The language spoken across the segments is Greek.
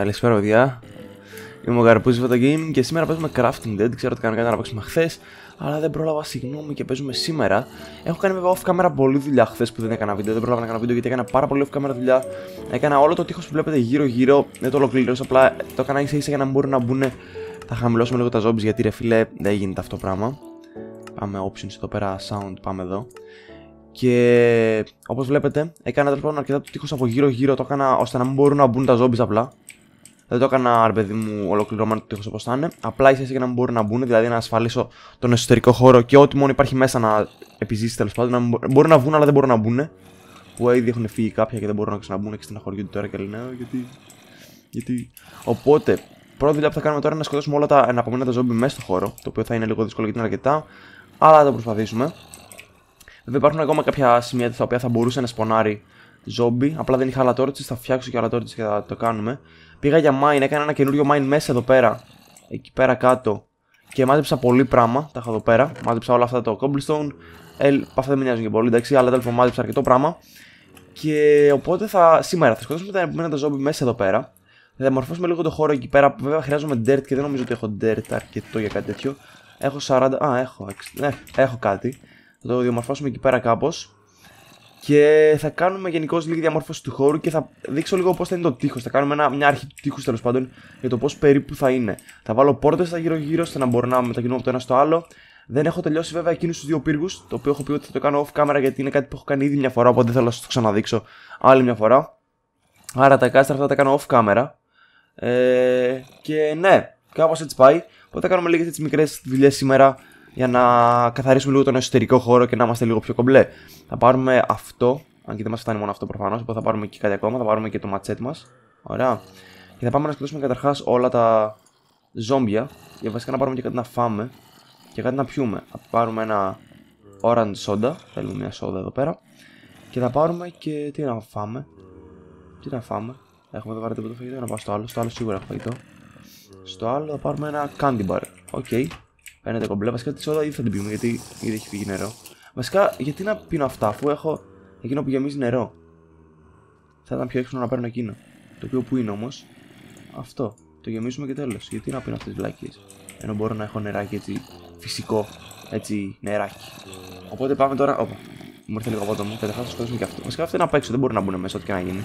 Καλησπέρα παιδιά, είμαι ο Γαρπούζης Gaming και σήμερα παίζουμε Crafting Dead. Ξέρω ότι κάναμε κάτι να παίξουμε χθες, αλλά δεν πρόλαβα, συγγνώμη, και παίζουμε σήμερα. Έχω κάνει βέβαια off camera πολλή δουλειά χθες που δεν έκανα βίντεο. Δεν πρόλαβα να κάνω βίντεο γιατί έκανα πάρα πολύ off camera δουλειά. Έκανα όλο το τείχος που βλέπετε γύρω-γύρω, δεν το ολοκλήρωσα. Απλά το έκανα ίσα-ίσα για να μπορούν να μπουν. Θα χαμηλώσουμε λίγο τα ζόμπις γιατί ρε φίλε δεν γίνεται αυτό το πράγμα. Πάμε options εδώ πέρα, sound, πάμε εδώ. Και όπως βλέπετε, έκανα τέλος πάντων αρκετά το τείχος από γύρω-γύρω. Το έκανα ώστε να μην μπορούν να μπουν τα ζόμπις απλά. Δεν το έκανα, ρε παιδί μου, ολοκληρωμένο το τείχος όπως θα είναι. Απλά ίσα-ίσα για να μην μπορούν να μπουν, δηλαδή να ασφαλίσω τον εσωτερικό χώρο και ό,τι μόνο υπάρχει μέσα να επιζήσει τέλος πάντων. Να μπορούν να βγουν, αλλά δεν μπορούν να μπουν. Που ήδη έχουν φύγει κάποια και δεν μπορούν να ξαναμπούν και στεναχωριούνται τώρα και λένε γιατί. Οπότε, πρώτη δουλειά που θα κάνουμε τώρα είναι να σκοτώσουμε όλα τα εναπομείναντα ζόμπι μέσα στο χώρο. Το οποίο θα είναι λίγο δύσκολο γιατί είναι αρκετά, αλλά θα το προσπαθήσουμε. Βέβαια υπάρχουν ακόμα κάποια σημεία στα οποία θα μπορούσε να σπονάρει ζόμπι. Απλά δεν είχα αλατόρτσες, θα φτιάξω και αλατόρτσες και θα το κάνουμε. Πήγα για mine, έκανα ένα καινούριο mine μέσα εδώ πέρα, εκεί πέρα κάτω. Και μάζεψα πολύ πράγμα, τα είχα εδώ πέρα. Μάζεψα όλα αυτά το cobblestone. Αυτά δεν με νοιάζουν και πολύ, εντάξει, αλλά τέλος πάντων μάζεψα αρκετό πράγμα. Και οπότε σήμερα θα σκοτώσουμε τα επόμενα τα ζόμπι μέσα εδώ πέρα. Θα διαμορφώσουμε λίγο το χώρο εκεί πέρα. Βέβαια χρειάζομαι dirt και δεν νομίζω ότι έχω dirt αρκετό για κάτι τέτοιο. Έχω 40. Έχω κάτι. Θα το διαμορφώσουμε εκεί πέρα κάπως. Και θα κάνουμε γενικώς λίγη διαμόρφωση του χώρου και θα δείξω λίγο πώς θα είναι το τείχος. Θα κάνουμε μια αρχή του τείχους τέλος πάντων για το πώς περίπου θα είναι. Θα βάλω πόρτες στα γύρω-γύρω ώστε να μπορούμε να μετακινούμε από το ένα στο άλλο. Δεν έχω τελειώσει βέβαια εκείνους τους δύο πύργους, το οποίο έχω πει ότι θα το κάνω off camera γιατί είναι κάτι που έχω κάνει ήδη μια φορά. Οπότε δεν θέλω να σας το ξαναδείξω άλλη μια φορά. Άρα τα κάστρα αυτά τα κάνω off camera. Και ναι, κάπως έτσι πάει. Οπότε θα κάνουμε λίγες έτσι μικρές δουλειές σήμερα, για να καθαρίσουμε λίγο τον εσωτερικό χώρο και να είμαστε λίγο πιο κομπλέ. Θα πάρουμε αυτό, αν και δεν μας φτάνει μόνο αυτό προφανώς, οπότε θα πάρουμε και κάτι ακόμα, θα πάρουμε και το ματσέτ μας. Ωραία. Και θα πάμε να σκοτώσουμε καταρχάς όλα τα ζόμπια. Για βασικά να πάρουμε και κάτι να φάμε και κάτι να πιούμε. Θα πάρουμε ένα orange soda, θέλουμε μια σόδα εδώ πέρα. Και θα πάρουμε και τι να φάμε. Έχουμε εδώ βαρετό το φαγητό, να πάω στο άλλο. Στο άλλο σίγουρα έχω φαγητό. Στο άλλο θα πάρουμε ένα candy bar. Οκ. Παίρνετε κομπλέ. Βασικά τη σόδα ήδη θα την πιούμε γιατί ήδη έχει φύγει νερό. Βασικά γιατί να πίνω αυτά αφού έχω εκείνο που γεμίζει νερό. Θα ήταν πιο έξυπνο να παίρνω εκείνο. Το οποίο που είναι όμως αυτό. Το γεμίζουμε και τέλος. Γιατί να πίνω αυτές τις βλάκες. Ενώ μπορώ να έχω νεράκι έτσι φυσικό. Έτσι νεράκι. Οπότε πάμε τώρα. Όπα. Μου ήρθε λίγο απότομο. Καταρχάς θα σκοτώσουμε και αυτό. Βασικά αυτό είναι απ' έξω. Δεν μπορεί να μπουν μέσα ό,τι και να γίνει.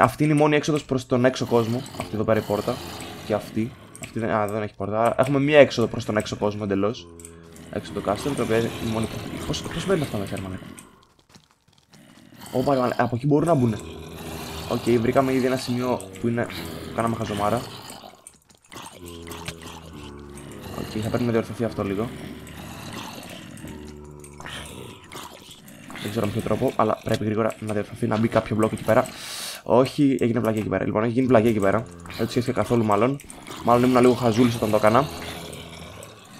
Αυτή είναι η μόνη έξοδος προς τον έξω κόσμο. Αυτή εδώ πέρα η πόρτα. Και αυτή. Α, δεν έχει πόρτα. Έχουμε μία έξοδο προς τον έξω κόσμο εντελώς. Έξω το κάστρο, το οποίο είναι η μόνη πόρτα. Πώς μπαίνει αυτά μέσα, Ερμανέ. Ωπα, από εκεί μπορούν να μπουν. Οκ, βρήκαμε ήδη ένα σημείο που είναι. Κάναμε χαζομάρα. Οκ, θα πρέπει να διορθωθεί αυτό λίγο. Δεν ξέρω με ποιο τρόπο, αλλά πρέπει γρήγορα να διορθωθεί, να μπει κάποιο μπλοκ εκεί πέρα. Όχι, έγινε πλαγιά εκεί πέρα. Λοιπόν, έχει γίνει πλαγιά εκεί πέρα. Δεν το σκέφτηκα καθόλου μάλλον. Μάλλον ήμουν λίγο χαζούλης όταν το έκανα.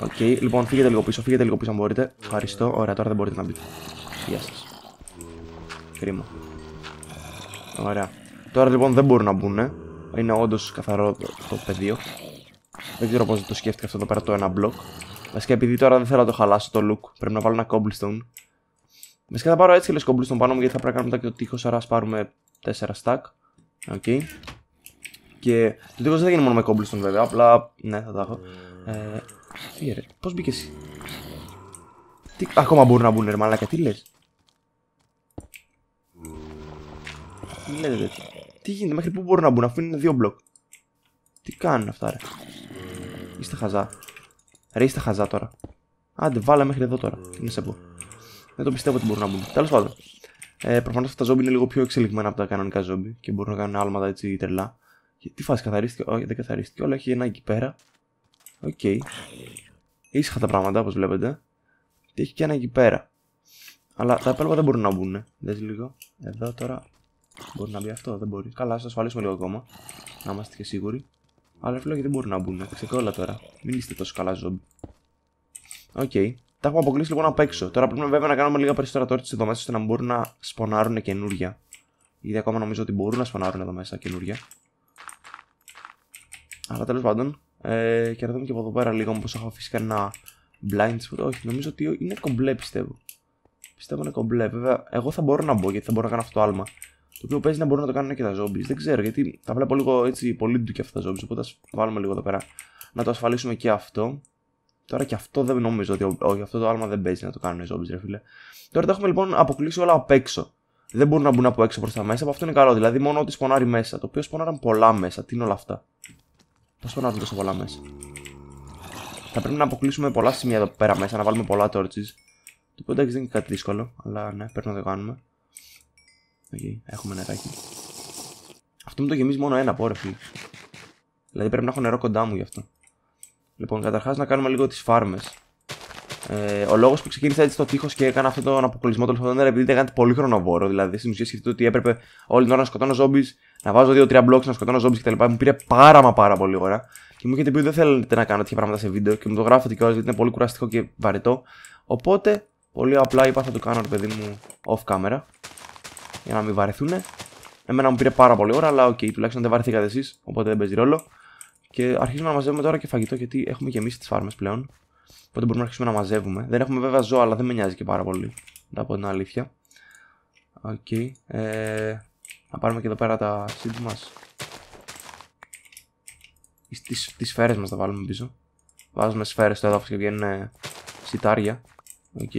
Οκ, λοιπόν, φύγετε λίγο πίσω, αν μπορείτε. Ευχαριστώ. Ωραία, τώρα δεν μπορείτε να μπείτε. Γεια σας. Κρίμα. Ωραία. Τώρα λοιπόν δεν μπορούν να μπουν. Είναι όντως καθαρό το πεδίο. Δεν ξέρω πώς το σκέφτηκα αυτό εδώ πέρα το ένα μπλοκ. Βασικά επειδή τώρα δεν θέλω να το χαλάσω το look, πρέπει να βάλω ένα cobblestone. Βασικά θα πάρω έτσι και cobblestone πάνω μου γιατί θα πρέπει να κάνουμε και το τείχος, άρα ας πάρουμε 4 stack. Οκ. Και το τείχος δεν γίνει μόνο με cobblestone βέβαια, απλά ναι θα τα έχω. Φύγερε, πώς μπήκε εσύ. Τι ακόμα μπορούν να μπουν ρε μαλάκα, τι λες. Τι λέτε τέτοια. Τι γίνεται, μέχρι πού μπορούν να μπουν αφού είναι δύο μπλοκ. Τι κάνουν αυτά ρε. Είστε χαζά. Ρε είστε χαζά τώρα. Άντε βάλα μέχρι εδώ τώρα, τι να σε πω. Δεν το πιστεύω ότι μπορούν να μπουν. Τέλος πάντων. Προφανώς αυτά τα ζόμπι είναι λίγο πιο εξελιγμένα από τα κανονικά ζόμπι και μπορούν να κάνουν άλματα έτσι τρελά. Και, τι φάση καθαρίστηκε. Όχι, δεν καθαρίστηκε. Όλα έχει ένα εκεί πέρα. Οκ. Ήσυχα τα πράγματα όπως βλέπετε. Και έχει και ένα εκεί πέρα. Αλλά τα υπόλοιπα δεν μπορούν να μπουν. Δες λίγο. Εδώ τώρα. Μπορεί να μπει αυτό. Δεν μπορεί. Καλά, ας το ασφαλίσουμε λίγο ακόμα. Να είμαστε και σίγουροι. Αλλά φύλλα δεν μπορούν να μπουν. Ξεκόλα τώρα. Μην είστε τόσο καλά ζόμπι. Οκ. Τα έχουμε αποκλείσει λοιπόν απ' έξω. Τώρα πρέπει βέβαια να κάνουμε λίγα περισσότερα τόρτσες εδώ μέσα ώστε να μπορούν να σπονάρουν καινούρια. Ήδη ακόμα νομίζω ότι μπορούν να σπονάρουν εδώ μέσα καινούρια. Αλλά τέλος πάντων. Και να δούμε και από εδώ πέρα λίγο μήπως έχω φυσικά ένα blind spot. Όχι, νομίζω ότι είναι κομπλέ πιστεύω. Πιστεύω είναι κομπλέ. Βέβαια, εγώ θα μπορώ να μπω γιατί θα μπορώ να κάνω αυτό το άλμα. Το οποίο παίζει να μπορούν να το κάνουν και τα zombies. Δεν ξέρω γιατί τα βλέπω λίγο έτσι πολύ ντου και αυτά τα zombies. Οπότε ας βάλουμε λίγο εδώ πέρα να το ασφαλίσουμε και αυτό. Τώρα και αυτό δεν νομίζω ότι. Όχι, αυτό το άλμα δεν παίζει να το κάνουν οι zombies, ρε φίλε. Τώρα τα έχουμε λοιπόν αποκλείσει όλα απ' έξω. Δεν μπορούν να μπουν από έξω προς τα μέσα. Από αυτό είναι καλό. Δηλαδή μόνο ότι σπονάρει μέσα. Το οποίο σπονάραν πολλά μέσα. Τι είναι όλα αυτά. Πώς σπονάρουν τόσο πολλά μέσα. Θα πρέπει να αποκλείσουμε πολλά σημεία εδώ πέρα μέσα. Να βάλουμε πολλά torches. Το οποίο εντάξει δεν είναι κάτι δύσκολο. Αλλά ναι, πρέπει να το κάνουμε. Okay, έχουμε νεράκι. Αυτό μου το γεμίζει μόνο ένα πόρε φίλε. Δηλαδή πρέπει να έχω νερό κοντά μου γι' αυτό. Λοιπόν, καταρχάς να κάνουμε λίγο τις φάρμες. Ο λόγος που ξεκίνησα έτσι το τείχος και έκανα αυτόν τον αποκλεισμό τέλος πάντων επειδή ήταν κάτι πολύ χρονοβόρο. Δηλαδή στην ουσία σκεφτείτε ότι έπρεπε όλη την ώρα να σκοτώνω ζόμπις, να βάζω 2-3 blocks, να σκοτώνω ζόμπις κτλ. Μου πήρε πάρα πολύ ώρα. Και μου έχετε πει ότι δεν θέλετε να κάνω τέτοια πράγματα σε βίντεο και μου το γράφετε κιόλας γιατί είναι πολύ κουραστικό και βαρετό. Οπότε πολύ απλά είπα θα το κάνω ρε παιδί μου off camera. Για να μην βαρεθούνε. Εμένα μου πήρε πάρα πολύ ώρα, αλλά οκ, τουλάχιστον δεν βαρεθήκατε εσείς, οπότε δεν παίζει ρόλο. Και αρχίζουμε να μαζεύουμε τώρα και φαγητό, γιατί έχουμε γεμίσει τις φάρμες πλέον. Οπότε μπορούμε να αρχίσουμε να μαζεύουμε. Δεν έχουμε βέβαια ζώα, αλλά δεν με νοιάζει και πάρα πολύ. Να πω την αλήθεια. Οκ. Να πάρουμε και εδώ πέρα τα seeds μας. Τις σφαίρες μας τα βάλουμε πίσω. Βάζουμε σφαίρες στο έδαφος και βγαίνουν σιτάρια. Οκ.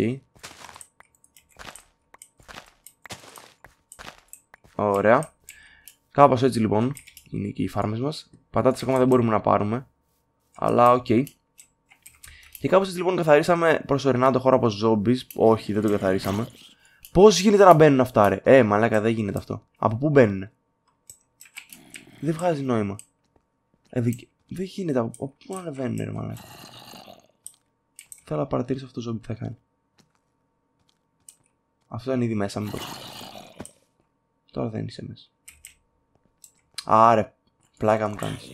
Ωραία. Κάπως έτσι λοιπόν είναι και οι φάρμες μας. Πατάτες ακόμα δεν μπορούμε να πάρουμε. Αλλά οκ. Και κάπως έτσι λοιπόν καθαρίσαμε προσωρινά το χώρο από zombies. Όχι, δεν το καθαρίσαμε. Πώς γίνεται να μπαίνουν αυτά, ρε. Μαλάκα, δεν γίνεται αυτό. Από πού μπαίνουν. Δεν βγάζει νόημα. Δεν γίνεται. Από πού ανεβαίνουν, ρε μαλάκα. Θέλω να παρατηρήσω αυτό το zombie τι θα κάνει. Αυτό είναι ήδη μέσα, μήπως. Τώρα δεν είσαι μέσα. Άρε, πλάκα μου κάνεις.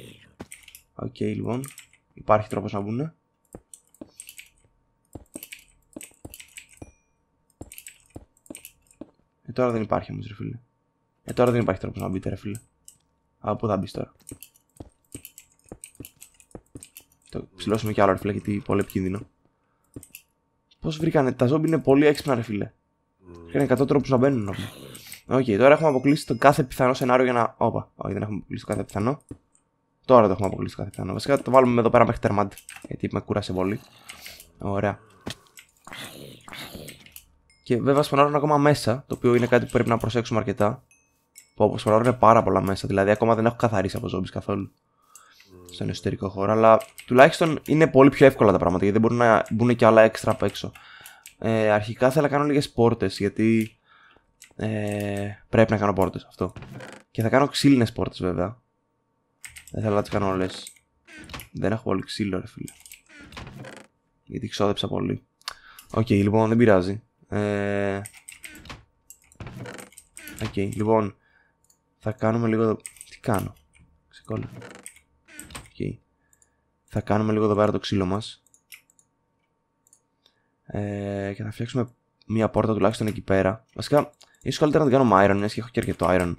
Οκ, λοιπόν. Υπάρχει τρόπος να μπουνε. Τώρα δεν υπάρχει όμως ρε φίλε. Τώρα δεν υπάρχει τρόπος να μπείτε ρε φίλε. Από πού θα μπεις τώρα. Το ψηλώσουμε κι άλλο ρε φίλε γιατί πολύ επικίνδυνο. Πώς βρήκανε, τα ζόμπι είναι πολύ έξυπνα ρε φίλε. Βρήκανε 100 τρόπους να μπαίνουν. Οκ, τώρα έχουμε αποκλείσει το κάθε πιθανό σενάριο για να... Όπα, όχι δεν έχουμε αποκλείσει το κάθε πιθανό. Τώρα το έχουμε αποκλείσει το κάθε πιθανό. Βασικά το βάλουμε εδώ πέρα μέχρι τερμάτι. Γιατί με κούρασε πολύ. Ωραία. Και βέβαια σπονάρουν ακόμα μέσα, το οποίο είναι κάτι που πρέπει να προσέξουμε αρκετά. Που σπονάρουν πάρα πολλά μέσα, δηλαδή ακόμα δεν έχω καθαρίσει από zombies καθόλου στον εσωτερικό χώρο. Αλλά τουλάχιστον είναι πολύ πιο εύκολα τα πράγματα γιατί δεν μπορούν να μπουν και άλλα έξτρα απ' έξω. Αρχικά θέλω να κάνω λίγες πόρτες γιατί πρέπει να κάνω πόρτες αυτό. Και θα κάνω ξύλινες πόρτες βέβαια. Δεν θέλω να τις κάνω όλες. Δεν έχω πολύ ξύλο, ρε φίλε. Γιατί ξόδεψα πολύ. Οκ, λοιπόν δεν πειράζει. Okay, λοιπόν, θα κάνουμε λίγο εδώ... Τι κάνω, ξεκόλλα. Okay. Θα κάνουμε λίγο εδώ πέρα το ξύλο μας και θα φτιάξουμε μία πόρτα τουλάχιστον εκεί πέρα. Βασικά, ίσως καλύτερα να την κάνω με iron, μιας και έχω και αρκετό iron.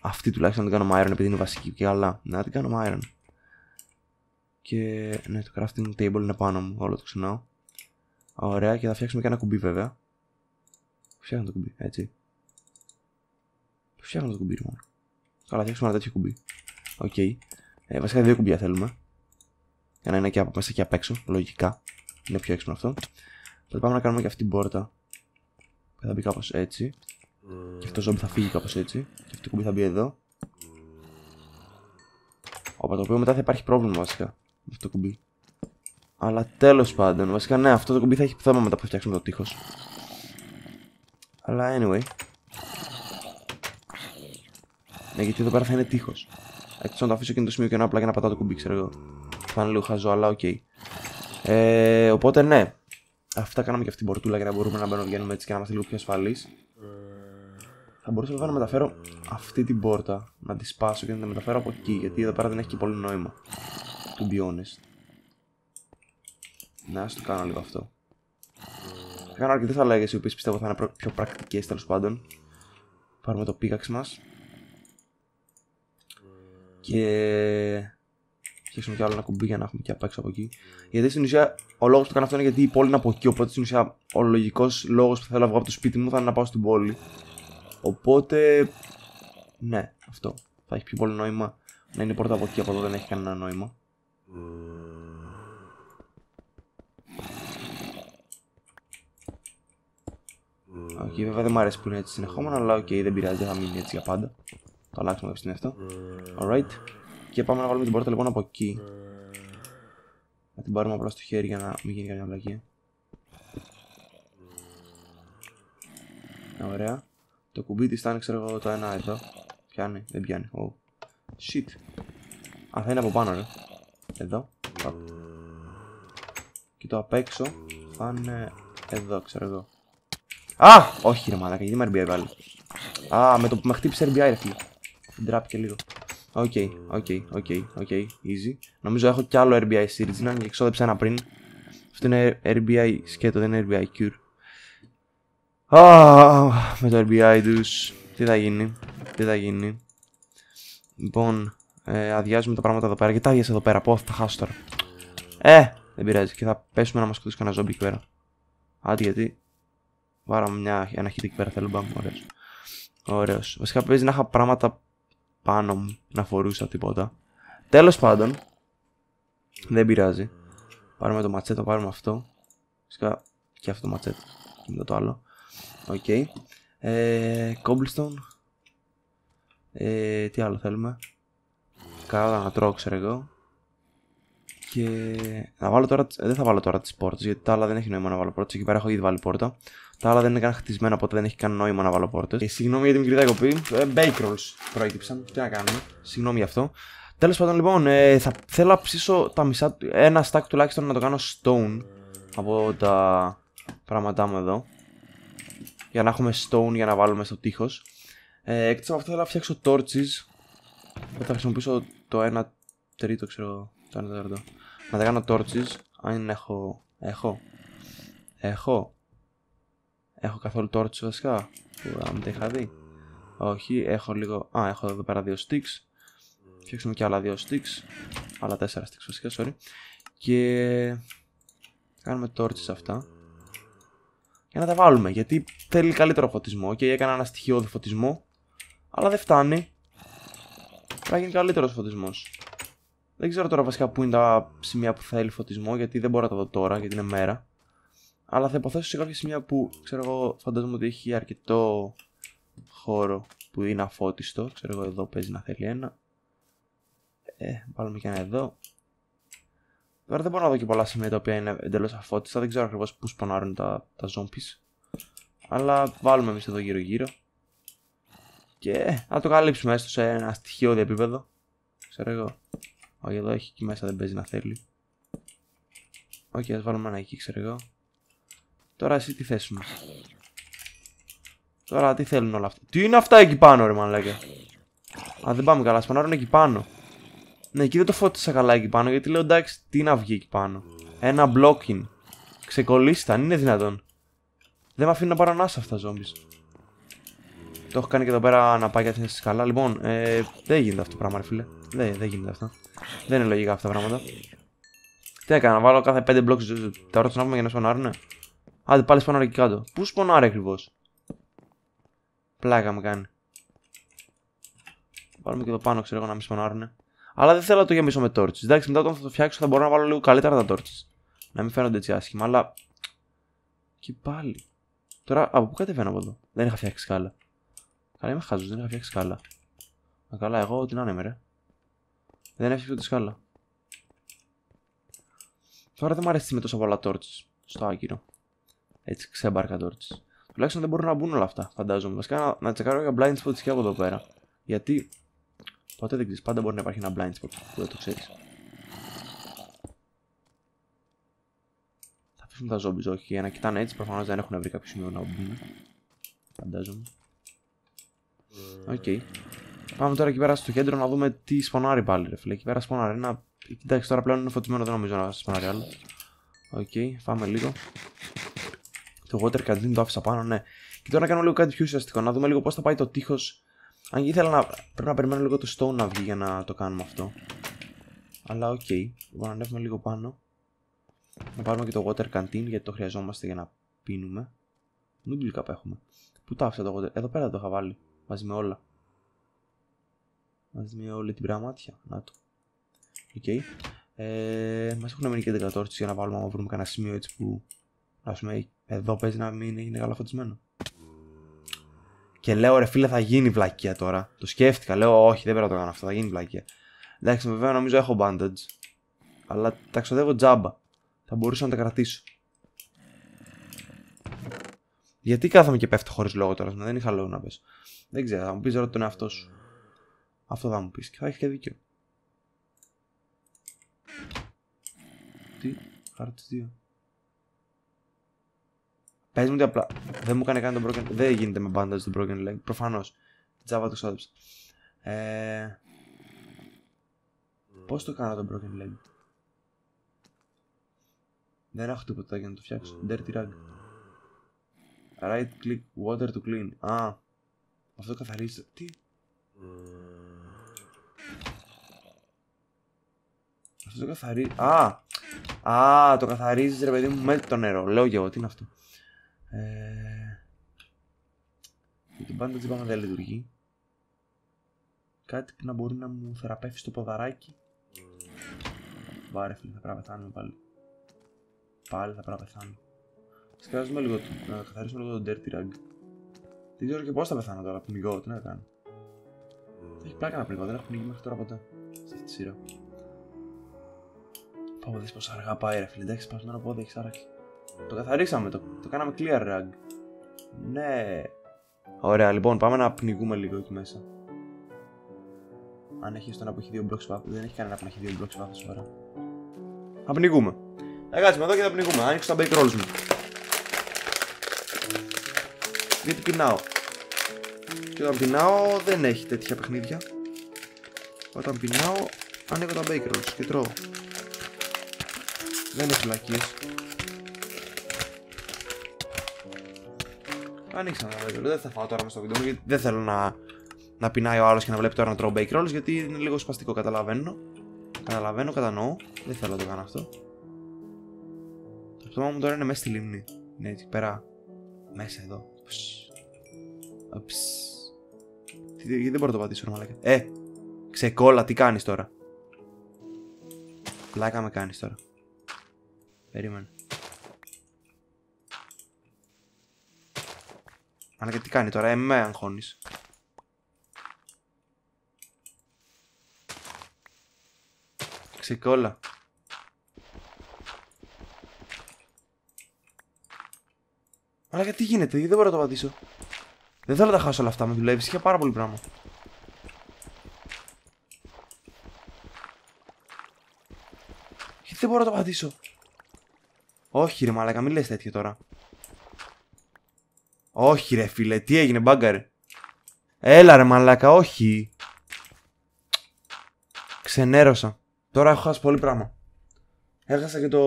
Αυτή τουλάχιστον να την κάνω με iron επειδή είναι βασική και καλά. Να την κάνω με iron. Και ναι, το crafting table είναι πάνω μου, όλο το ξυνάω. Ωραία, και θα φτιάξουμε και ένα κουμπί βέβαια. Φτιάχνω το κουμπί, έτσι. Φτιάχνω το κουμπί μόνο. Καλά, φτιάξουμε ένα τέτοιο κουμπί. Οκ. Βασικά δύο κουμπιά θέλουμε. Για να είναι και από μέσα και απ' έξω, λογικά. Είναι πιο έξυπνο αυτό. Θα πάμε να κάνουμε και αυτή την πόρτα. Και θα μπει κάπως έτσι. Και αυτό το ζόμπι θα φύγει κάπως έτσι. Και αυτό το κουμπί θα μπει εδώ. Όπα, το οποίο μετά θα υπάρχει πρόβλημα βασικά. Με αυτό το κουμπί. Αλλά τέλος πάντων, βασικά ναι, αυτό το κουμπί θα έχει θέμα μετά που θα φτιάξουμε το τείχος. Αλλά anyway. Ναι, γιατί εδώ πέρα θα είναι τείχος. Εκτός να το αφήσω εκείνο το σημείο κενό απλά για να πατάω το κουμπί, ξέρω εγώ. Θα είναι λίγο χαζό, αλλά οκ. Οπότε ναι. Αυτά κάναμε και αυτή την πορτούλα για να μπορούμε να μπαίνουμε, βγαίνουμε έτσι και να είμαστε λίγο πιο ασφαλείς. Θα μπορούσα βέβαια να μεταφέρω αυτή την πόρτα, να τη σπάσω και να τη μεταφέρω από εκεί. Γιατί εδώ πέρα δεν έχει και πολύ νόημα. To be honest. Να, ας το κάνω λίγο αυτό. Θα κάνω αρκετές αλλαγές οι οποίες πιστεύω θα είναι πιο πρακτικές τέλος πάντων. Πάρουμε το πίκαξ μας. Και... φτιάξουμε κι άλλο ένα κουμπί για να έχουμε και απ' έξω από εκεί. Γιατί στην ουσία ο λόγος που το κάνω αυτό είναι γιατί η πόλη είναι από εκεί. Οπότε στην ουσία ο λογικός λόγος που θέλω να βγω από το σπίτι μου θα είναι να πάω στην πόλη. Οπότε, ναι, αυτό. Θα έχει πιο πολύ νόημα να είναι πόρτα από εκεί, από εδώ δεν έχει κανένα νόημα. Οκ, βέβαια δεν μου αρέσει που είναι έτσι συνεχόμενα, αλλά οκ, δεν πειράζει, δεν θα μείνει έτσι για πάντα. Το αλλάξουμε εδώ στην αυτό. Alright. Και πάμε να βάλουμε την πόρτα λοιπόν από εκεί. Να την πάρουμε απλά στο χέρι για να μην γίνει καμιά βλακία. Ωραία. Το κουμπί της ήταν, ξέρω εγώ, το ένα εδώ. Πιάνει, δεν πιάνει. Oh. Shit. Α, θα είναι από πάνω, ρε. Εδώ. Παπ. Και το απ' έξω θα είναι εδώ, ξέρω εγώ. Α! Όχι, ρε μαλάκα, γιατί με RBI πάλι. Α, με το που με χτύπησε RBI, ρε φίλε. Ντράπηκε λίγο. Οκ, οκ, easy. Νομίζω έχω κι άλλο RBI series, να και ξόδεψα ένα πριν. Αυτό είναι RBI σκέτο, δεν είναι RBI cure. Α, με το RBI τους, τι θα γίνει, τι θα γίνει. Λοιπόν, αδειάζουμε τα πράγματα εδώ πέρα, γιατί τα αδειάσα εδώ πέρα, πω, θα χάσω τώρα. Δεν πειράζει και θα πέσουμε να μας σκοτώσει κανένα ζόμπι εκεί πέρα. Άντε γιατί, βάραμε ένα χίτι εκεί πέρα, θέλω μπαμ, ωραίος. Ωραίος, βασικά παίζει να είχα πράγματα πάνω μου, να φορούσα τίποτα. Τέλος πάντων, δεν πειράζει. Πάρουμε το ματσέτο, πάρουμε αυτό. Βασικά και αυτό το ματσέτο, και μετά το άλλο. Οκ, cobblestone. Τι άλλο θέλουμε. Καλά να τρώω, ξέρω εγώ. Και να βάλω τώρα, δεν θα βάλω τώρα τις πόρτες, γιατί τα άλλα δεν έχει νόημα να βάλω πόρτες. Εκεί πέρα έχω ήδη βάλει πόρτα. Τα άλλα δεν είναι καν χτισμένα, οπότε δεν έχει καν νόημα να βάλω πόρτες. Συγγνώμη για την μικρή διακοπή. Bake rolls προέκυψαν. Τι να κάνουμε. Συγγνώμη γι' αυτό. Τέλος πάντων, λοιπόν, θα θέλω να ψήσω τα μισά, ένα stack τουλάχιστον να το κάνω stone από τα πράγματά μου εδώ. Για να έχουμε stone για να βάλουμε στο τείχος. Εκτός από αυτό θέλω να φτιάξω torches. Θα χρησιμοποιήσω το 1 τρίτο, ξέρω, το 1 τέταρτο. Να τα κάνω torches. Αν έχω. Έχω καθόλου torches βασικά. Αν τα είχα δει. Όχι, έχω λίγο. Α, έχω εδώ πέρα 2 sticks. Φτιάξουμε και άλλα 2 sticks. Άλλα 4 sticks βασικά, sorry. Και κάνουμε torches αυτά. Για να τα βάλουμε, γιατί θέλει καλύτερο φωτισμό και έκανα ένα στοιχειώδη φωτισμό. Αλλά δεν φτάνει. Πρέπει να γίνει καλύτερος φωτισμός. Δεν ξέρω τώρα βασικά πού είναι τα σημεία που θέλει φωτισμό, γιατί δεν μπορώ να τα δω τώρα, γιατί είναι μέρα. Αλλά θα υποθέσω σε κάποια σημεία που, ξέρω εγώ, φαντάζομαι ότι έχει αρκετό χώρο που είναι αφώτιστο. Ξέρω εγώ, εδώ παίζει να θέλει ένα. Βάλουμε και ένα εδώ. Τώρα δεν μπορώ να δω και πολλά σημεία τα οποία είναι εντελώς αφώτιστα. Δεν ξέρω ακριβώς πού σπανάρουν τα zombies. Αλλά βάλουμε εμείς εδώ γύρω-γύρω. Και να το καλύψουμε έστω σε ένα στοιχειώδη επίπεδο. Ξέρω εγώ. Όχι, εδώ έχει εκεί μέσα, δεν παίζει να θέλει. Οκ, ας βάλουμε ένα εκεί, ξέρω εγώ. Τώρα εσύ τι θέσουμε. Τώρα τι θέλουν όλα αυτά. Τι είναι αυτά εκεί πάνω, ρε μαλάκα. Α, δεν πάμε καλά. Σπανάρουν εκεί πάνω. Ναι, εκεί δεν το φώτισα καλά εκεί πάνω, γιατί λέω εντάξει, τι να βγει εκεί πάνω. Ένα blocking. Ξεκολλήσταν, είναι δυνατόν. Δεν με αφήνουν να πάρω ανάσα αυτά τα zombies. Το έχω κάνει και εδώ πέρα να πάει κάτι στη σκαλά. Λοιπόν, δεν γίνεται αυτό το πράγμα, ρε φίλε. Δεν γίνεται αυτά. Δεν είναι λογικά αυτά τα πράγματα. Τι έκανα, βάλω κάθε 5 blocks τα ώρα του να πούμε για να σπονάρουνε. Άντε πάλι σπονάρω εκεί κάτω. Πού σπονάρει ακριβώς. Πλάκα μου κάνει. Βάλουμε και εδώ πάνω, ξέρω εγώ, να μην σπονάρουνε. Αλλά δεν θέλω να το γεμίσω με torches. Εντάξει, μετά όταν θα το φτιάξω θα μπορώ να βάλω λίγο καλύτερα τα torches. Να μην φαίνονται έτσι άσχημα, αλλά. Και πάλι. Τώρα από πού κατεβαίνω από εδώ. Δεν είχα φτιάξει σκάλα. Καλά, είμαι χαζός, δεν είχα φτιάξει σκάλα. Μα καλά, εγώ την άνεμη, ρε. Δεν έφτιαξα ούτε σκάλα. Τώρα δεν μου αρέσει με τόσο πολλά torches. Στο άκυρο. Έτσι, ξέμπαρκα torches. Τουλάχιστον δεν μπορούν να μπουν όλα αυτά, φαντάζομαι. Βασικά να τσεκάρω για blind spots και από εδώ πέρα. Γιατί. Ποτέ δεν ξέρεις, πάντα μπορεί να υπάρχει ένα blind spot που δεν το ξέρεις. Θα αφήσουμε τα zombies, όχι, για να κοιτάνε έτσι, προφανώς δεν έχουν βρει κάποιο σημείο να μπουν. Φαντάζομαι. Οκ. Πάμε τώρα εκεί πέρα στο κέντρο να δούμε τι σπονάρει πάλι, ρε φίλε. Εκεί πέρα σπονάρει ένα. Κοιτάξτε, τώρα πλέον είναι φωτισμένο, δεν νομίζω να σπονάρει άλλο. Οκ, φάμε λίγο. Το water canteen το άφησα πάνω, ναι. Και τώρα να κάνω λίγο κάτι πιο ουσιαστικό, να δούμε λίγο πώς θα πάει το τείχος. Αν και ήθελα να. Πρέπει να περιμένω λίγο το stone να βγει για να το κάνουμε αυτό. Αλλά οκ. Λοιπόν, ανέβουμε λίγο πάνω. Να πάρουμε και το water canteen γιατί το χρειαζόμαστε για να πίνουμε. Νούτλικα απέχουμε. Πού το άφησα το κοντέρ? Εδώ πέρα το είχα βάλει. Μαζί με όλα. Μαζί με όλη την πραμάτια. Να το. Οκ. Μας έχουν μείνει και 10 τόρτσες για να βάλουμε άμα βρούμε κανένα σημείο έτσι που. Ας πούμε, εδώ παίζει να μην είναι καλά φωτισμένο. Και λέω ρε φίλε, θα γίνει βλακία τώρα. Το σκέφτηκα. Λέω όχι, δεν πρέπει να το κάνω αυτό. Θα γίνει βλακία. Εντάξει, βέβαια νομίζω έχω bandage. Αλλά τα ξοδεύω τζάμπα. Θα μπορούσα να τα κρατήσω. Γιατί κάθομαι και πέφτω χωρίς λόγο τώρα, δεν είχα λόγο να πέσω. Δεν ξέρω, θα μου πεις ρώτα τον εαυτό σου. Αυτό θα μου πεις και θα έχει και δίκιο. Τι, χάρτη 2. Πες μου ότι απλά δεν μου έκανε καν τον broken. Δεν γίνεται με bandage τον broken leg, προφανώς. Τζάβα το ξόδεψα. Πώς το κάνω τον broken leg? Δεν έχω τίποτα για να το φτιάξω. Dirty rag. Right click water to clean. Α, αυτό καθαρίζει. Τι? Αυτό το καθαρίζει. Α, το καθαρίζεις ρε παιδί μου με το νερό. Λέω και εγώ, τι είναι αυτό. Και πάντα έτσι πάμε δεν λειτουργεί. Κάτι που να μπορεί να μου θεραπεύσει στο ποδαράκι. Βάρε φίλοι, θα πρέπει να πεθάνουμε πάλι. Πάλι θα πρέπει να πεθάνουμε. Σκράζουμε λίγο, να καθαρίσουμε λίγο τον dirty rag. Δεν ξέρω και πώς θα πεθάνω τώρα, πνιγώ, τι να κάνω. Θα έχει πλάκα να πνιγώ, δεν έχω πνιγεί μέχρι τώρα ποτέ. Σε αυτή τη σειρά. Πάω, δεις πόσο αργά πάει ρε φίλε, εντάξει, σπασμένο πόδι, έχεις άραχη. Το καθαρίσαμε, το κάναμε clear rag. Ναι. Ωραία, λοιπόν, πάμε να πνιγούμε λίγο εκεί μέσα. Αν έχει στον που έχει 2 blocks βάθος, δεν έχει κανένα που έχει 2 blocks βάθος σήμερα. Θα πνιγούμε. Θα κάτσουμε εδώ και θα πνιγούμε, άνοιξω τα bake rolls μου. Γιατί πεινάω. Και όταν πεινάω δεν έχει τέτοια παιχνίδια. Όταν πεινάω ανοίγω τα bake rolls και τρώω. Δεν έχει λακίες. Ανοίξα τα bake rolls, δεν θα φάω τώρα μες στο βίντεο μου γιατί δεν θέλω να πεινάει ο άλλος και να βλέπει τώρα να τρώω bake rolls γιατί είναι λίγο σπαστικό, καταλαβαίνω. Καταλαβαίνω, κατανοώ, δεν θέλω να το κάνω αυτό. Το πτώμα μου τώρα είναι μέσα στη λίμνη. Είναι έτσι πέρα, μέσα εδώ. Γιατί δεν μπορώ να το πατήσω ρε μαλάκα. Ξεκόλα, τι κάνεις τώρα? Πλάκα με κάνεις τώρα. Περίμενε. Μαλάκα τι κάνει τώρα, με αγχώνεις. Ξεκόλα. Μαλάκα τι γίνεται, δεν μπορώ να το πατήσω. Δεν θέλω να τα χάσω όλα αυτά, με δουλεύεις, είχε πάρα πολύ πράγμα. Γιατί δεν μπορώ να το πατήσω? Όχι ρε μαλάκα, μην λες τέτοιο τώρα. Όχι ρε φίλε, τι έγινε μπάγκαρε? Έλα ρε μαλάκα, όχι. Ξενέρωσα. Τώρα έχω χάσει πολύ πράγμα. Έχασα και το...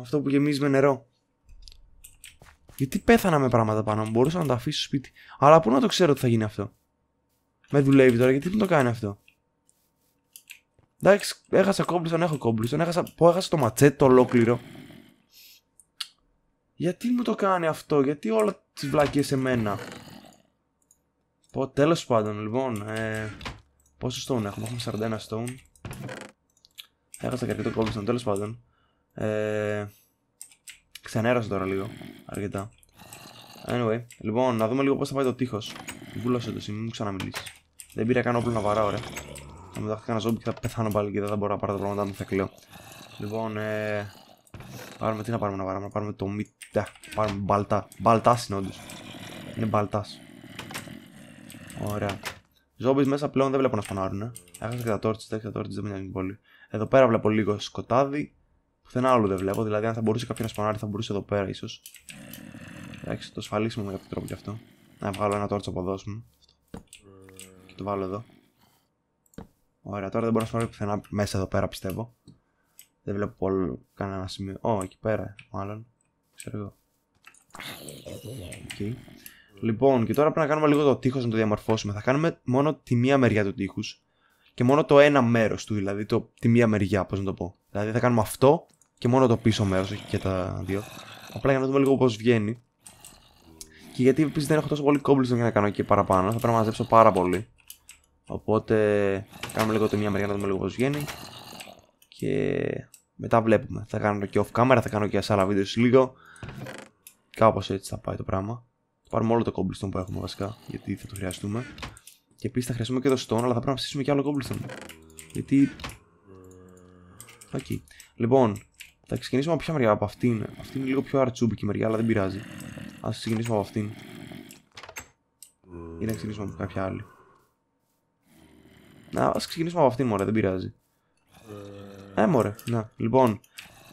αυτό που γεμίζει με νερό. Γιατί πέθανα με πράγματα πάνω μου, μπορούσα να τα αφήσω στο σπίτι. Αλλά πού να το ξέρω ότι θα γίνει αυτό? Με δουλεύει τώρα, γιατί δεν το κάνει αυτό? Εντάξει, έχασα κόμπλιστον, έχω κόμπλιστον, έχασα το ματσέτ το ολόκληρο. Γιατί μου το κάνει αυτό, γιατί όλα τις βλακίες σε μένα? Τέλος πάντων, λοιπόν, πόσο stone έχουμε 41 stone. Έχασα και αρκετό κόμπλιστον, τέλος πάντων. Ξενέρασε τώρα λίγο, αρκετά. Anyway, λοιπόν, να δούμε λίγο πώς θα πάει το τείχος. Βούλωσε το σημείο, μην μου ξαναμιλήσεις. Δεν πήρα καν όπλο να βαράω, ρε. Θα μου δάχτηκα ένα ζόμπι και θα πεθάνω πάλι και δεν θα μπορώ να πάρω τα πράγματα μου, θα κλαίω. Λοιπόν, πάρουμε, τι να πάρουμε να βαράμε, να πάρουμε το μύτα. Πάρουμε μπαλτά. Μπαλτάς είναι όντως. Είναι μπαλτάς. Ωραία. Ζόμπις μέσα πλέον δεν βλέπω να σπανάρουν, Έχασα και τα τόρτσες, τα τόρτσες δεν μοιάζουν πολύ. Εδώ πέρα βλέπω λίγο σκοτάδι. Πουθενά άλλο δεν βλέπω, δηλαδή αν θα μπορούσε κάποιο να σπανάρει θα μπορούσε εδώ πέρα ίσως. Εντάξει, το ασφαλίσουμε με κάποιο τρόπο κι αυτό. Να βγάλω ένα τόρτσο από εδώ σου. Και το βάλω εδώ. Ωραία, τώρα δεν μπορώ να σπανάρει πουθενά μέσα εδώ πέρα πιστεύω. Δεν βλέπω κανένα σημείο. Ω, εκεί πέρα μάλλον. Ξέρω εγώ. Okay. Λοιπόν, και τώρα πρέπει να κάνουμε λίγο το τείχος να το διαμορφώσουμε. Θα κάνουμε μόνο τη μία μεριά του τείχους. Και μόνο το ένα μέρος του, δηλαδή τη μία μεριά, πώς να το πω. Δηλαδή θα κάνουμε αυτό και μόνο το πίσω μέρος, όχι και τα δύο. Απλά για να δούμε λίγο πώς βγαίνει. Και γιατί επίσης δεν έχω τόσο πολύ κόμπλιστο για να κάνω εκεί παραπάνω, θα πρέπει να μαζέψω πάρα πολύ. Οπότε κάνουμε λίγο τη μία μεριά να δούμε λίγο πώς βγαίνει. Και μετά βλέπουμε. Θα κάνω και off camera, θα κάνω και σε άλλα βίντεο λίγο. Κάπως έτσι θα πάει το πράγμα. Θα πάρουμε όλο το κόμπλιστο που έχουμε βασικά, γιατί θα το χρειαστούμε. Και επίσης θα χρειαστούμε και το stone, αλλά θα πρέπει να ψήσουμε και άλλο κόμπλιστο. Γιατί. Okay. Λοιπόν, θα ξεκινήσουμε από ποια μεριά, από αυτήν. Αυτή είναι λίγο πιο αρτσούμπικη μεριά, αλλά δεν πειράζει. Ας ξεκινήσουμε από αυτήν. Ή να ξεκινήσουμε από κάποια άλλη. Να, ας ξεκινήσουμε από αυτήν, μωρέ, δεν πειράζει. Μωρέ, να. Λοιπόν,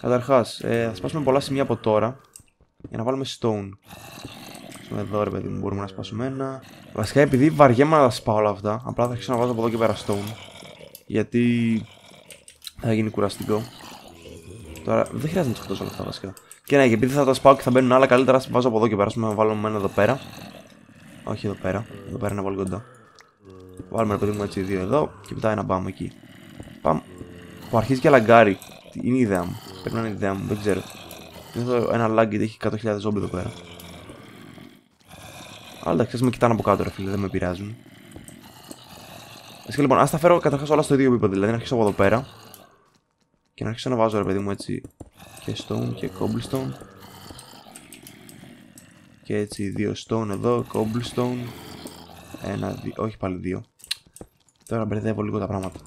καταρχάς, θα σπάσουμε πολλά σημεία από τώρα για να βάλουμε stone. Σπάσουμε εδώ, ρε παιδί μου, μπορούμε να σπάσουμε ένα. Βασικά, επειδή βαριέμαι να τα σπάω όλα αυτά, απλά θα αρχίσω να βάζω από εδώ και πέρα stone. Γιατί θα γίνει κουραστικό. Τώρα δεν χρειάζεται να του χτυπήσω όλα αυτά βασικά. Και ναι, επειδή θα τα σπάω και θα μπαίνουν άλλα καλύτερα, βάζω από εδώ και πέρα. Ας πούμε, να βάλουμε ένα εδώ πέρα. Όχι εδώ πέρα, εδώ πέρα είναι πολύ κοντά. Βάλουμε ένα παιδί μου έτσι δύο εδώ και μετά ένα μπαμ εκεί. Πάμε. Που αρχίζει και λαγκάρι. Είναι η ιδέα μου. Πρέπει να είναι η ιδέα μου, δεν ξέρω. Εδώ ένα λάγκι έχει 100.000 ζόμπι εδώ πέρα. Αλλά εντάξει, με κοιτάνε από κάτω, ρε φίλε, δεν με πειράζουν. Εσύ λοιπόν, ας τα φέρω καταρχάς όλα στο ίδιο επίπεδο. Δηλαδή να αρχίσω από εδώ πέρα και να αρχίσω να βάζω, ρε παιδί μου, έτσι και stone και cobblestone. Και έτσι δύο stone εδώ, cobblestone. Ένα, δύο, όχι πάλι δύο. Τώρα μπερδεύω λίγο τα πράγματα.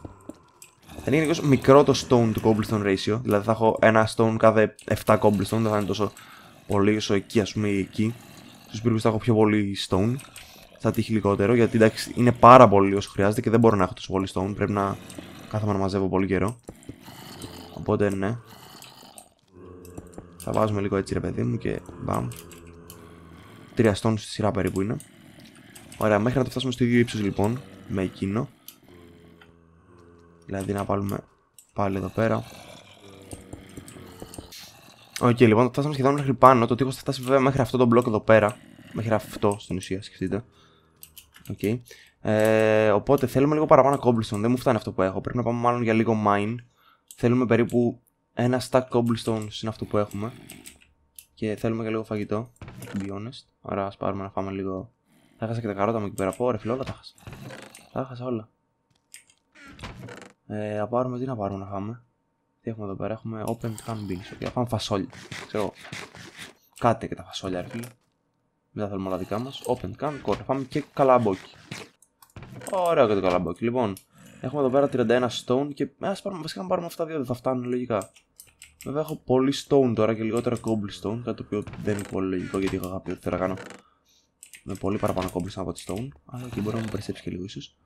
Θα είναι γενικώς μικρό το stone του cobblestone ratio. Δηλαδή θα έχω ένα stone κάθε 7 cobblestone. Δεν θα είναι τόσο πολύ όσο εκεί, ας πούμε, ή εκεί. Στους πύργους θα έχω πιο πολύ stone. Θα τύχει λιγότερο, γιατί εντάξει είναι πάρα πολύ όσο χρειάζεται και δεν μπορώ να έχω τόσο πολύ stone. Πρέπει να κάθομαι να μαζεύω πολύ καιρό. Οπότε ναι. Θα βάζουμε λίγο έτσι, ρε παιδί μου, και μπαμ. 3 stone στη σειρά περίπου είναι. Ωραία, μέχρι να το φτάσουμε στο ίδιο ύψος λοιπόν με εκείνο. Δηλαδή να βάλουμε πάλι εδώ πέρα. Οκ, λοιπόν, το φτάσαμε σχεδόν μέχρι πάνω. Το τείχος θα φτάσει βέβαια μέχρι αυτό το μπλοκ εδώ πέρα. Μέχρι αυτό στην ουσία, σκεφτείτε. Okay. Οπότε θέλουμε λίγο παραπάνω cobblestone. Δεν μου φτάνει αυτό που έχω. Πρέπει να πάμε μάλλον για λίγο mine. Θέλουμε περίπου ένα stack cobblestone είναι αυτό που έχουμε. Και θέλουμε και λίγο φαγητό. To be honest. Άρα ας πάρουμε να φάμε λίγο. Θα χάσα και τα καρότα μου εκεί πέρα. Πω ρε φίλε, όλα τα χάσα. Τα χάσα όλα. Να πάρουμε, τι να πάρουμε να φάμε. Τι έχουμε εδώ πέρα. Έχουμε open can beans. Okay, θα φάμε φασόλια. Ξέρω. Κάτε και τα φασόλια, ρε φίλε. Μετά θέλουμε όλα δικά μας. Open can, κόρτα. Φάμε και καλαμπόκι. Ωραίο και το καλαμπόκι. Λοιπόν, έχουμε εδώ πέρα 31 stone και ας πάρουμε, βασικά να πάρουμε αυτά δύο, δεν θα φτάνουν λογικά. Βέβαια έχω πολύ stone τώρα και λιγότερο cobblestone, κάτι το οποίο δεν είναι πολύ λογικό γιατί είχα πει ότι θέλω να κάνω με πολύ παραπάνω cobblestone από τη stone. Αλλά και μπορώ να μου περισσέψει και λίγο ίσως.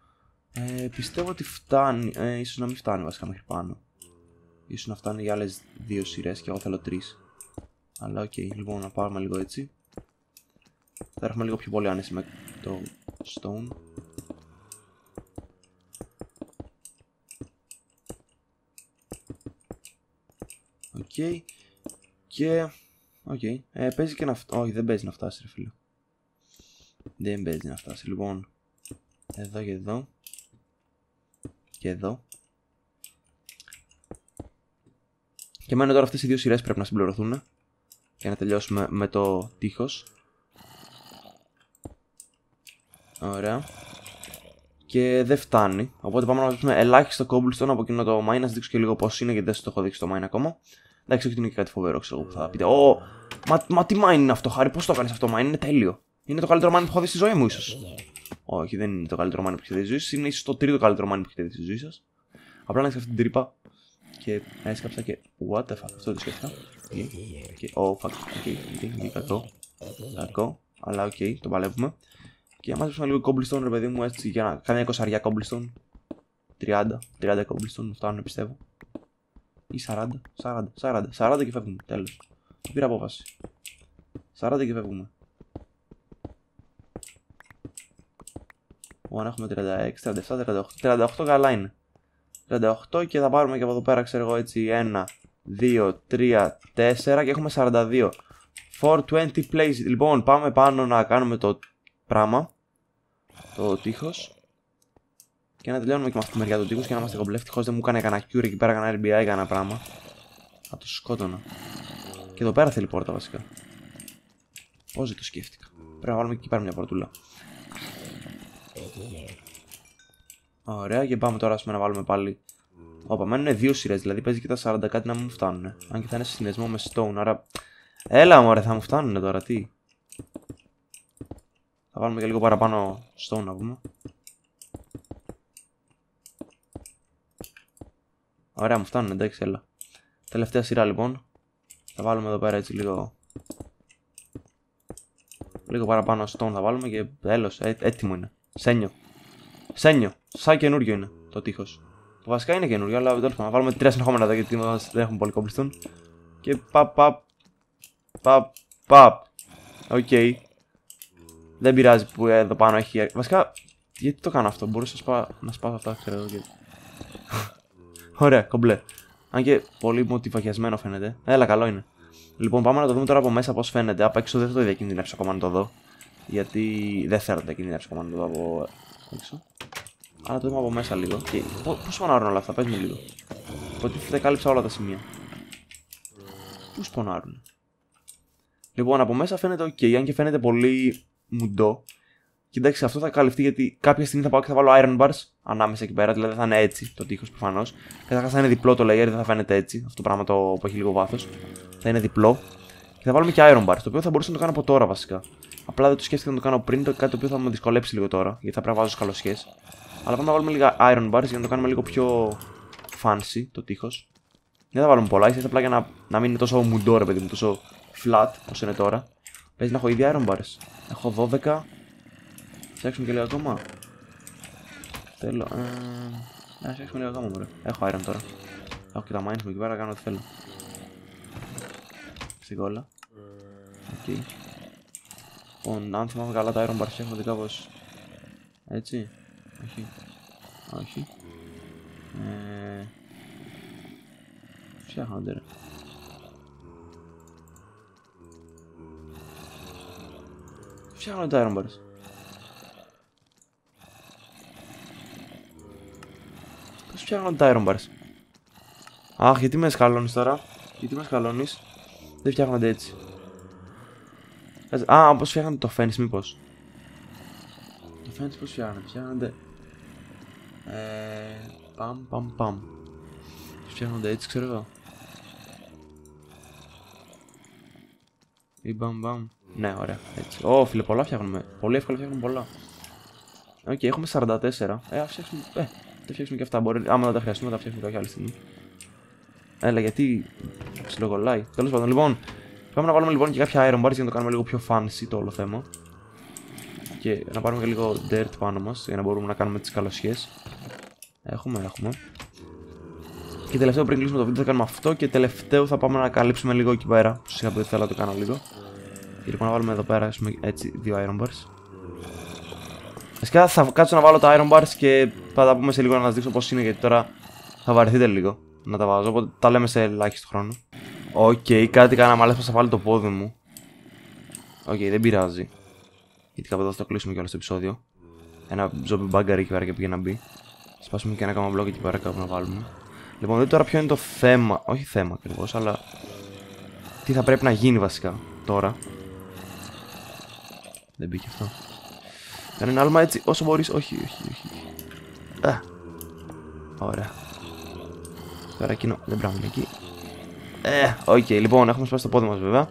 Πιστεύω ότι φτάνει, ίσως να μην φτάνει βασικά μέχρι πάνω. Ίσως να φτάνει για άλλες δύο σειρές και εγώ θέλω τρεις. Αλλά οκ, λοιπόν, να πάρουμε λίγο έτσι. Θα έχουμε λίγο πιο πολύ άνεση με το stone. Οκ. Okay. Και. Οκ. Okay. Παίζει και να φτάσει. Όχι, δεν παίζει να φτάσει, ρε φίλε. Δεν παίζει να φτάσει. Λοιπόν. Εδώ και εδώ. Και εδώ. Και μένουν τώρα αυτές οι δύο σειρές πρέπει να συμπληρωθούν. Για να τελειώσουμε με το τείχος. Ωραία. Και δεν φτάνει. Οπότε πάμε να μαζέψουμε ελάχιστο cobblestone από εκείνο το mine. Να σας δείξω και λίγο πώς είναι, γιατί δεν σας το έχω δείξει το mine ακόμα. Εντάξει, όχι ότι είναι και κάτι φοβερό, ξέρω που θα πείτε. Μα τι mine είναι αυτό, Χάρη, πώς το κάνεις αυτό το mine, είναι τέλειο. Είναι το καλύτερο mine που έχω δει στη ζωή μου, ίσως. Όχι, δεν είναι το καλύτερο mine που έχετε δει στη ζωή σας. Είναι ίσως το τρίτο καλύτερο mine που έχετε δει στη ζωή σας. Απλά να έχεις αυτή την τρύπα. Και έσκαψα και. What the fuck, αυτό το σκέφτηκα. Και. Oh fuck, okay, κακό. Κακό, αλλά οκ, το παλεύουμε. Και να μαζέψουμε λίγο cobblestone, ρε παιδί μου, έτσι για να κάνει 20 cobblestone. 30 cobblestone φτάνουν, πιστεύω. Ή 40 και φεύγουμε. Τέλος. Πήρα απόφαση. 40 και φεύγουμε. Ωραία, έχουμε 36, 37, 38. 38 καλά είναι. 38 και θα πάρουμε και από εδώ πέρα, ξέρω εγώ έτσι. 1, 2, 3, 4 και έχουμε 42. 420 place. Λοιπόν, πάμε πάνω να κάνουμε το πράγμα, το τείχος, και να τελειώνουμε και με αυτή τη μεριά του τείχους και να είμαστε κομπλέ. Ευτυχώς δεν μου έκανε κανένα cure εκεί πέρα, κανένα RBI, κανένα πράγμα. Θα το σκότωνα. Και εδώ πέρα θέλει πόρτα βασικά. Πώς δεν το σκέφτηκα. Πρέπει να βάλουμε και εκεί πέρα μια πορτούλα. Ωραία, και πάμε τώρα να βάλουμε πάλι. Όπα, μένουν δύο σειρές, δηλαδή παίζει και τα 40 κάτι να μου φτάνουν. Αν και θα είναι σε συνδυασμό με stone, άρα. Έλα μωρέ, θα μου φτάνουν τώρα, τι. Θα βάλουμε και λίγο παραπάνω stone να πούμε. Ωραία, μου φτάνουν, εντάξει, έλα. Τελευταία σειρά λοιπόν. Θα βάλουμε εδώ πέρα έτσι λίγο. Λίγο παραπάνω stone θα βάλουμε και έλος, έτοιμο είναι. Σένιο. Σένιο, σαν καινούριο είναι το τείχος. Που βασικά είναι καινούριο, αλλά δεν θα βάλουμε τρία συνεχόμενα εδώ γιατί δεν έχουμε πολύ κόμπλιστον. Και παπ, παπ, παπ, παπ. Οκ. Δεν πειράζει που εδώ πάνω έχει. Βασικά, γιατί το κάνω αυτό, μπορούσα να σπάσω αυτά, ξέρω. Ωραία, κομπλέ. Αν και πολύ μοτιβαγιασμένο φαίνεται. Έλα, καλό είναι. Λοιπόν, πάμε να το δούμε τώρα από μέσα πώς φαίνεται. Απ' έξω δεν θα το διακινδυνεύσω ακόμα να το δω. Γιατί δεν θέλω να διακινδυνεύσω ακόμα να το δω από έξω. Άρα το δούμε από μέσα λίγο. Και πώς πονάρουν όλα αυτά, πες μου λίγο. Υποτίθεται κάλυψα όλα τα σημεία. Πώς πονάρουν. Λοιπόν, από μέσα φαίνεται ok, αν και φαίνεται πολύ μουντό. Κοιτάξτε, αυτό θα καλυφθεί γιατί κάποια στιγμή θα πάω και θα βάλω iron bars ανάμεσα εκεί πέρα. Δηλαδή θα είναι έτσι το τείχος προφανώς. Καταρχάς θα είναι διπλό το layer, δεν θα φαίνεται έτσι. Αυτό το πράγμα που έχει λίγο βάθος. Θα είναι διπλό. Και θα βάλουμε και iron bars, το οποίο θα μπορούσα να το κάνω από τώρα βασικά. Απλά δεν το σκέφτηκα να το κάνω πριν, κάτι το οποίο θα με δυσκολέψει λίγο τώρα. Γιατί θα πρέπει να βάζω σκαλωσιές. Αλλά πάμε να βάλουμε λίγα iron bars για να το κάνουμε λίγο πιο fancy το τείχος. Δεν θα βάλουμε πολλά, ίσως απλά για να μην είναι τόσο μουντό ρε παιδί μου, τόσο flat όσο είναι τώρα. Παίζει να έχω ήδη iron bars. Έχω 12. Φτιάξουμε και λίγο ακόμα. Θέλω. Να φτιάξουμε λίγο ακόμα, ωραία. Έχω iron τώρα. Έχω και τα mines μου εκεί πέρα, κάνω ό,τι θέλω. Στην κόλλα. Οκ. Λοιπόν, αν θυμάμαι καλά τα iron bars έρχονται κάπως. Έτσι. Όχι. Όχι. Φτιάχνονται ρε. Φτιάχνονται τα iron bars. Φτιάχνω τα iron bars. Αχ, γιατί με σκαλώνεις τώρα. Γιατί με σκαλώνεις. Δεν φτιάχνονται έτσι. Α, πώς φτιάχνονται το fence μήπως. Το fence πώς φτιάχνονται. Φτιάχνονται παμ παμ παμ. Φτιάχνονται έτσι ξέρω εγώ. Ή μπαμ μπαμ. Ναι ωραία έτσι. Ω φίλε πολλά φτιάχνουμε. Πολύ εύκολα φτιάχνουμε πολλά. Οκ, έχουμε 44. Φτιάχνουμε θα φτιάξουμε και αυτά. Μπορεί, άμα δεν τα χρειαστούμε, θα φτιάξουμε κάποια άλλη στιγμή. Έλα, γιατί ψιλοκολλάει. Τέλος πάντων, λοιπόν, πάμε να βάλουμε λοιπόν και κάποια iron bars για να το κάνουμε λίγο πιο fancy το όλο θέμα. Και να πάρουμε και λίγο dirt πάνω μας για να μπορούμε να κάνουμε τις καλοσιές. Έχουμε. Και τελευταίο, πριν κλείσουμε το βίντεο, θα κάνουμε αυτό. Και τελευταίο, θα πάμε να καλύψουμε λίγο εκεί πέρα. Τους είχα πει ότι θέλω να το κάνω λίγο. Και λοιπόν, να βάλουμε εδώ πέρα έτσι δύο iron bars. Βασικά θα κάτσω να βάλω τα iron bars και θα τα πούμε σε λίγο να σας δείξω πώς είναι γιατί τώρα θα βαρεθείτε λίγο να τα βάζω, οπότε τα λέμε σε ελάχιστο χρόνο. Οκ, κάτι κάναμε, αλλά θα βάλει το πόδι μου. Οκ, δεν πειράζει. Γιατί κάπου εδώ θα το κλείσουμε κιόλας το επεισόδιο. Ένα zombie μπάγκαρ εκεί πέρα και πήγε να μπει. Σπάσουμε και ένα κάμα μπλοκ εκεί πέρα κάπου να βάλουμε. Λοιπόν, δείτε τώρα ποιο είναι το θέμα, όχι θέμα ακριβώς, αλλά τι θα πρέπει να γίνει βασικά τώρα. Δεν μπήκε αυτό. Κάνε ένα άλμα έτσι όσο μπορείς. Όχι. Ωραία. Τώρα εκείνο δεν πράγμα εκεί. Οκ, λοιπόν, έχουμε σπάσει το πόδι μας βέβαια.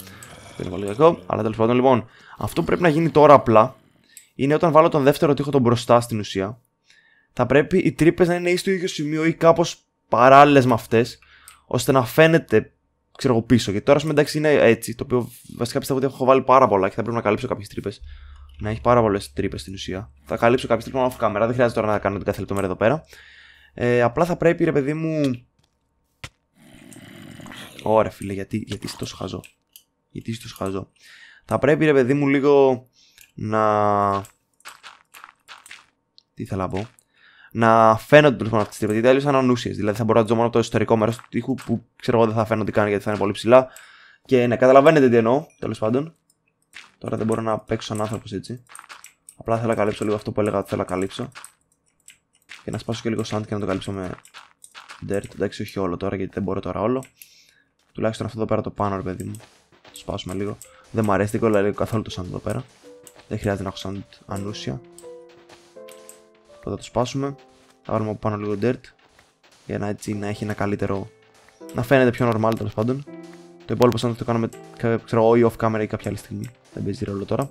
Δεν είναι πολύ κακό, αλλά τέλος πάντων. Λοιπόν, αυτό που πρέπει να γίνει τώρα απλά είναι όταν βάλω τον δεύτερο τείχο τον μπροστά στην ουσία. Θα πρέπει οι τρύπες να είναι ή στο ίδιο σημείο ή κάπως παράλληλες με αυτές, ώστε να φαίνεται, ξέρω εγώ, πίσω. Γιατί τώρα, α πούμε, εντάξει, είναι έτσι. Το οποίο βασικά πιστεύω ότι έχω βάλει πάρα πολλά και θα πρέπει να καλύψω κάποιες τρύπες. Να έχει πάρα πολλές τρύπες στην ουσία. Θα καλύψω κάποιες τρύπες από κάμερα. Δεν χρειάζεται τώρα να κάνω την κάθε λεπτομέρεια εδώ πέρα. Απλά θα πρέπει ρε παιδί μου. Ωραία, φίλε, γιατί είσαι τόσο χαζό. Θα πρέπει ρε παιδί μου λίγο να. Τι ήθελα να πω. Να φαίνονται τέλος πάντων αυτές τις τρύπες. Γιατί αλλιώς θα είναι ανούσιες. Δηλαδή θα μπορώ να τζω μόνο από το εσωτερικό μέρος του τοίχου που ξέρω εγώ δεν θα φαίνονται καν γιατί θα είναι πολύ ψηλά. Και ναι, καταλαβαίνετε τι εννοώ τέλος πάντων. Τώρα δεν μπορώ να παίξω σαν άνθρωπος έτσι. Απλά θέλω να καλύψω λίγο αυτό που έλεγα ότι θέλω να καλύψω. Και να σπάσω και λίγο sand και να το καλύψω με dirt. Εντάξει, όχι όλο τώρα γιατί δεν μπορώ τώρα όλο. Τουλάχιστον αυτό εδώ πέρα το πάνω ρε παιδί μου. Το σπάσουμε λίγο. Δεν μου αρέσει, δεν κολλάει καθόλου το sand εδώ πέρα. Δεν χρειάζεται να έχω sand ανούσια. Οπότε θα το σπάσουμε. Θα βάλουμε από πάνω λίγο dirt. Για να έτσι να έχει ένα καλύτερο. Να φαίνεται πιο normal, τέλος πάντων. Το υπόλοιπο sand θα το κάνουμε, ξέρω, ή off camera ή κάποια άλλη στιγμή. Δεν παίζει ρόλο τώρα.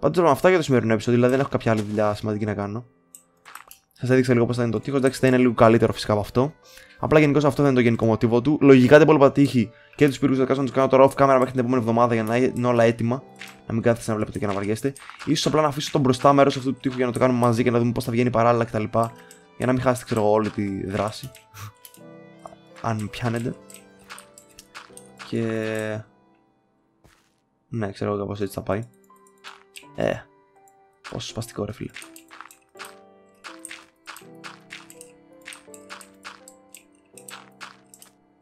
Πάντως αυτά για το σημερινό επεισόδιο. Δηλαδή δεν έχω κάποια άλλη δουλειά σημαντική να κάνω. Σας έδειξα λίγο πώς θα είναι το τείχος. Εντάξει, θα είναι λίγο καλύτερο φυσικά από αυτό. Απλά γενικώς αυτό θα είναι το γενικό μοτίβο του. Λογικά τα υπόλοιπα τείχη και τους πύργους θα κάτσω να τους κάνω τώρα off camera μέχρι την επόμενη εβδομάδα για να είναι όλα έτοιμα. Να μην κάθεστε να βλέπετε και να βαριέστε. Ίσως απλά να αφήσω το μπροστά μέρος αυτού του τείχου για να το κάνουμε μαζί και να δούμε πώς θα βγαίνει παράλληλα κτλ. Για να μην χάσετε, ξέρω, όλη τη δράση. Αν πιάνετε. Και. Ναι, ξέρω εγώ κάπως έτσι θα πάει. Πόσο σπαστικό ρε φίλε.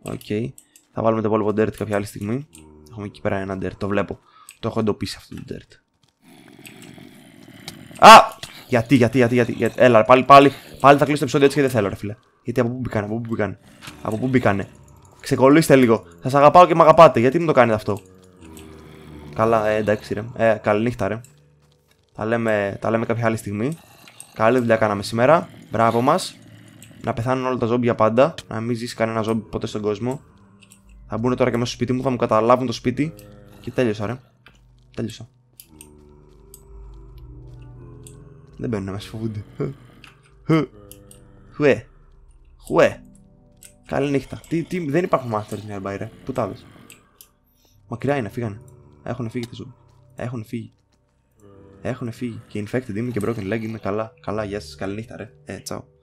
Οκ, θα βάλουμε το υπόλοιπο dirt κάποια άλλη στιγμή. Έχουμε εκεί πέρα ένα dirt, το βλέπω. Το έχω εντοπίσει αυτό το dirt. Α! Γιατί. Έλα, πάλι θα κλείσω το επεισόδιο έτσι και δεν θέλω, ρε φίλε. Γιατί από πού μπήκανε. Ξεκολλήστε λίγο. Θα σας αγαπάω και με αγαπάτε. Γιατί μου το κάνετε αυτό. Καλά, εντάξει ρε. Καληνύχτα ρε. Τα λέμε κάποια άλλη στιγμή. Καλή δουλειά κάναμε σήμερα. Μπράβο μας. Να πεθάνουν όλα τα ζόμπι για πάντα. Να μην ζήσει κανένα ζόμπι ποτέ στον κόσμο. Θα μπουν τώρα και μέσα στο σπίτι μου. Θα μου καταλάβουν το σπίτι. Και τέλειωσα ρε. Τέλειωσα. Δεν μπαίνουν μέσα, φοβούνται. Χουέ. Καλή νύχτα. Τι, δεν υπάρχουν μάστερς nearby ρε. Πού τα βες. Μακριά είναι, φύγανε. Έχουν φύγει τα ζόμπι. Έχουν φύγει. Και infected είμαι και broken leg είμαι καλά. Γεια σας, καλή νύχτα ρε. Τσάου.